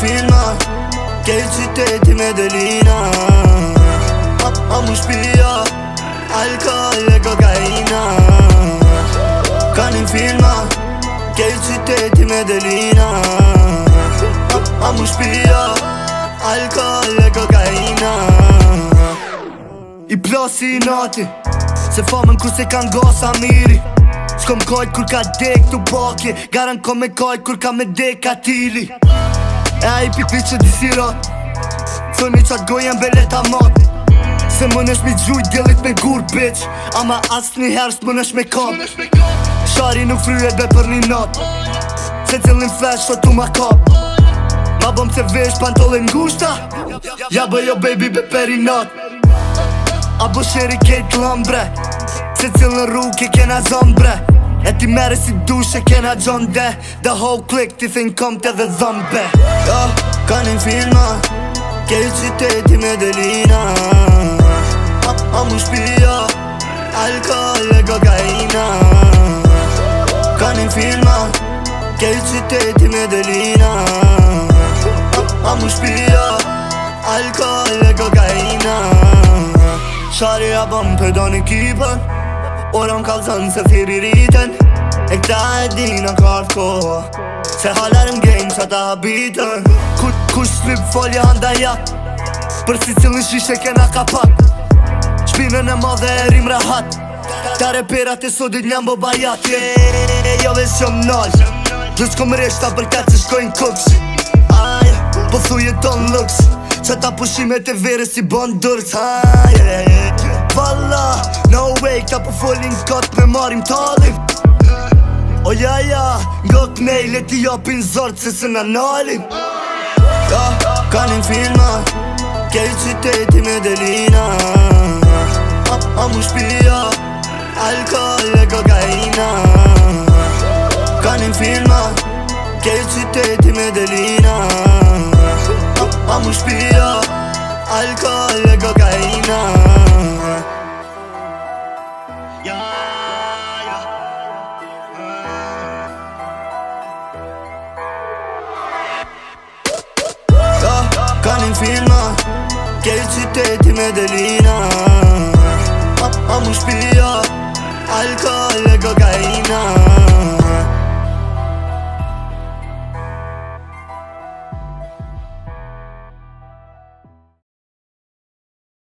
confirma que hiciste de Medelina. Vamos pía, alcohol y cocaína. Can infirma que hiciste de Medelina. Vamos pía, alcohol y cocaína. I plasi nati, se famën kur se kanë gosa miri. S'kom kajt kur ka dek të bakje, garan ko me kajt kur ka me dek atili. E a i pikri që di sirat, thoni qatë gojen belet amati. Se më nësh mi gjujt djelit me gur, bitch, ama asë një herës më nësh me kap. Shari nuk fryet be për një nat, se cilin flash shot u ma kap. Ma bom se vesh pantollin ngushta, ja bëjo baby be perinat. A bo sheri kejt lëmbre, se cilën rrug e kena zon bre. E ti mere si dush e kena gjon de. The whole clique ti thin kom te dhe zombe. Jo, kanin firma ke i qyteti Medelina. Amu shpia, alkohol e kokaina. Kanin firma ke i qyteti Medelina. Amu shpia, alkohol e kokaina. Shari a bëm përdojnë ekipën, ora më kalzën se thiri rritën. E këta e dina ka ardhë koha, se halarëm gejnë që ata habitën. Kush slip folja nda jak, për si cilin shishe kena kapak. Shpinën e madhe e rim rahat, ta reperat e sodit njën bo bajat. Jo vesh që më nalë, dhe shkom reshta për këtë që shkojnë këpsh. Aj, po thuje tonë lëksh, që ta pushimet e vere si bon dërës. Aj, Valla, no way, këta po folin këtë me marim talim. O ja ja, nga kënej, leti japin zorët se së në nalim. Ja, kanin firma, ke i qyteti Medelina. Amu shpia, alkohol e kokaina. Kanin firma, ke i qyteti Medelina. Amu shpia, alkohol e kokaina. Kanin firma ke i qyteti Medelina. Amu shpia, alkohol.